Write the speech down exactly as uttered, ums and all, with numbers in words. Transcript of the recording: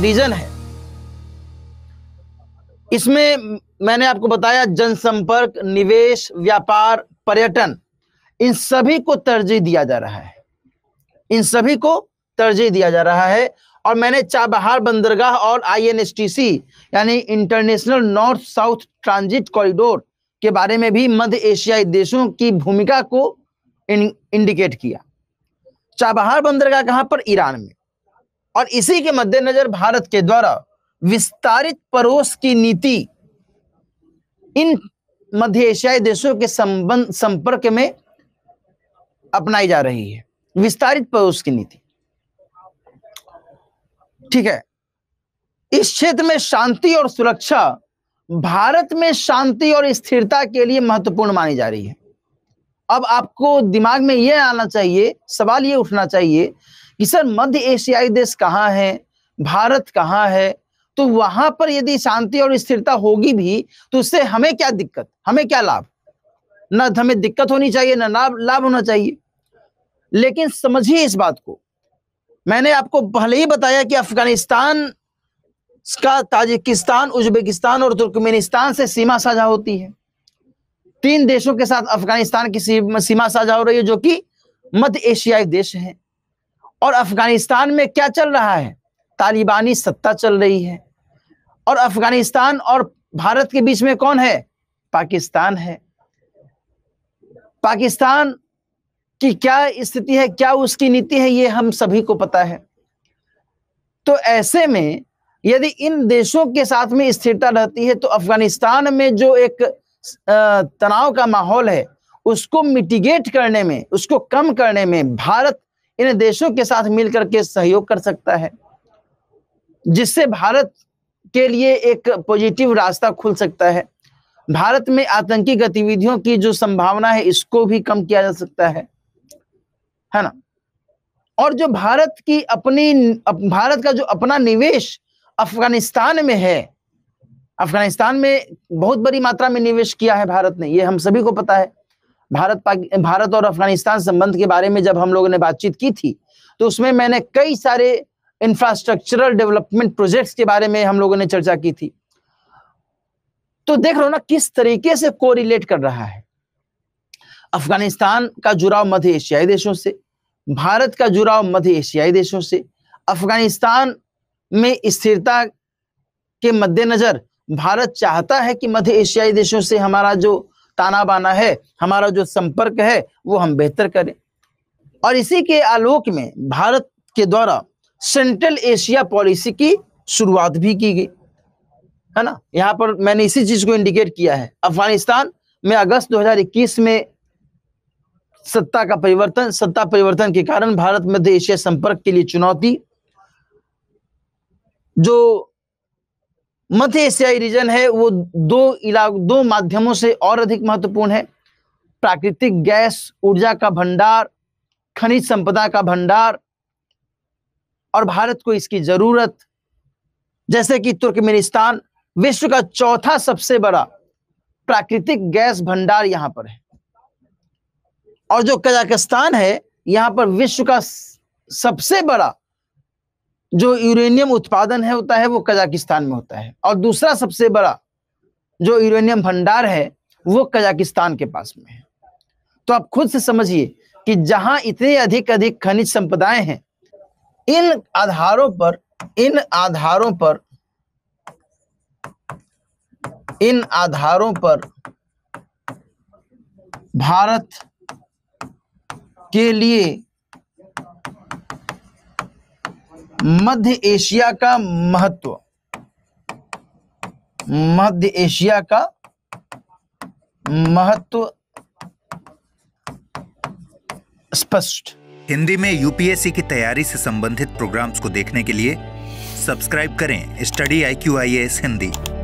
Vision है, इसमें मैंने आपको बताया जनसंपर्क, निवेश, व्यापार, पर्यटन, इन सभी को तरजीह दिया जा रहा है, इन सभी को तरजीह दिया जा रहा है। और मैंने चाबहार बंदरगाह और I N S T C यानी international north south transit corridor के बारे में भी मध्य एशियाई देशों की भूमिका को इन, इंडिकेट किया। चाबहार बंदरगाह कहां पर? ईरान में। और इसी के मद्देनजर भारत के द्वारा विस्तारित पड़ोस की नीति इन मध्य एशियाई देशों के संबंध संपर्क में अपनाई जा रही है, विस्तारित पड़ोस की नीति। ठीक है, इस क्षेत्र में शांति और सुरक्षा भारत में शांति और स्थिरता के लिए महत्वपूर्ण मानी जा रही है। अब आपको दिमाग में यह आना चाहिए, सवाल ये उठना चाहिए कि सर मध्य एशियाई देश कहाँ हैं, भारत कहाँ है, तो वहां पर यदि शांति और स्थिरता होगी भी तो उससे हमें क्या दिक्कत, हमें क्या लाभ? ना हमें दिक्कत होनी चाहिए ना लाभ होना चाहिए। लेकिन समझिए इस बात को, मैंने आपको पहले ही बताया कि अफगानिस्तान का ताजिकिस्तान, उजबेकिस्तान और तुर्कमेनिस्तान से सीमा साझा होती है। तीन देशों के साथ अफगानिस्तान की सीमा साझा हो रही है जो कि मध्य एशियाई देश हैं। और अफगानिस्तान में क्या चल रहा है? तालिबानी सत्ता चल रही है। और अफगानिस्तान और भारत के बीच में कौन है? पाकिस्तान है। पाकिस्तान कि क्या स्थिति है, क्या उसकी नीति है, ये हम सभी को पता है। तो ऐसे में यदि इन देशों के साथ में स्थिरता रहती है तो अफगानिस्तान में जो एक तनाव का माहौल है उसको मिटिगेट करने में, उसको कम करने में भारत इन देशों के साथ मिलकर के सहयोग कर सकता है, जिससे भारत के लिए एक पॉजिटिव रास्ता खुल सकता है। भारत में आतंकी गतिविधियों की जो संभावना है इसको भी कम किया जा सकता है, है ना। और जो भारत की अपनी भारत का जो अपना निवेश अफगानिस्तान में है, अफगानिस्तान में बहुत बड़ी मात्रा में निवेश किया है भारत ने, ये हम सभी को पता है। भारत भारत और अफगानिस्तान संबंध के बारे में जब हम लोगों ने बातचीत की थी तो उसमें मैंने कई सारे इंफ्रास्ट्रक्चरल डेवलपमेंट प्रोजेक्ट्स के बारे में हम लोगों ने चर्चा की थी। तो देख रहे हो ना किस तरीके से कोरिलेट कर रहा है, अफगानिस्तान का जुड़ाव मध्य एशियाई देशों से, भारत का जुड़ाव मध्य एशियाई देशों से, अफगानिस्तान में स्थिरता के मद्देनजर भारत चाहता है कि मध्य एशियाई देशों से हमारा जो ताना बाना है, हमारा जो संपर्क है वो हम बेहतर करें। और इसी के आलोक में भारत के द्वारा सेंट्रल एशिया पॉलिसी की शुरुआत भी की गई, है ना। यहाँ पर मैंने इसी चीज को इंडिकेट किया है, अफगानिस्तान में अगस्त दो हज़ार इक्कीस में सत्ता का परिवर्तन, सत्ता परिवर्तन के कारण भारत मध्य एशिया संपर्क के लिए चुनौती, जो मध्य एशियाई रीजन है वो दो इलाकों दो माध्यमों से और अधिक महत्वपूर्ण है, प्राकृतिक गैस, ऊर्जा का भंडार, खनिज संपदा का भंडार, और भारत को इसकी जरूरत। जैसे कि तुर्कमेनिस्तान विश्व का चौथा सबसे बड़ा प्राकृतिक गैस भंडार यहाँ पर है, और जो कजाकिस्तान है यहाँ पर विश्व का सबसे बड़ा जो यूरेनियम उत्पादन है होता है वो कजाकिस्तान में होता है, और दूसरा सबसे बड़ा जो यूरेनियम भंडार है वो कजाकिस्तान के पास में है। तो आप खुद से समझिए कि जहाँ इतने अधिक अधिक खनिज संपदाएं हैं, इन आधारों पर इन आधारों पर इन आधारों पर भारत के लिए मध्य एशिया का महत्व मध्य एशिया का महत्व स्पष्ट। हिंदी में यू पी एस सी की तैयारी से संबंधित प्रोग्राम्स को देखने के लिए सब्सक्राइब करें study I Q I A S Hindi.